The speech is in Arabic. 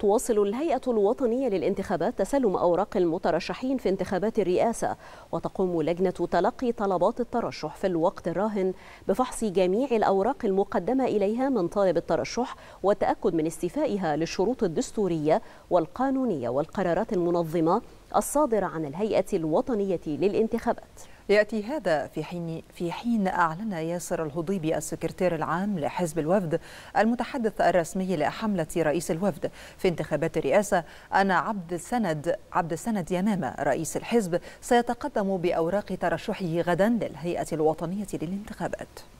تواصل الهيئة الوطنية للانتخابات تسلم أوراق المترشحين في انتخابات الرئاسة، وتقوم لجنة تلقي طلبات الترشح في الوقت الراهن بفحص جميع الأوراق المقدمة إليها من طالب الترشح والتأكد من استيفائها للشروط الدستورية والقانونية والقرارات المنظمة الصادرة عن الهيئة الوطنية للانتخابات. يأتي هذا في حين أعلن ياسر الهضيبي السكرتير العام لحزب الوفد المتحدث الرسمي لحملة رئيس الوفد في انتخابات الرئاسة أن عبد السند يماما رئيس الحزب سيتقدم بأوراق ترشحه غدا للهيئة الوطنية للانتخابات.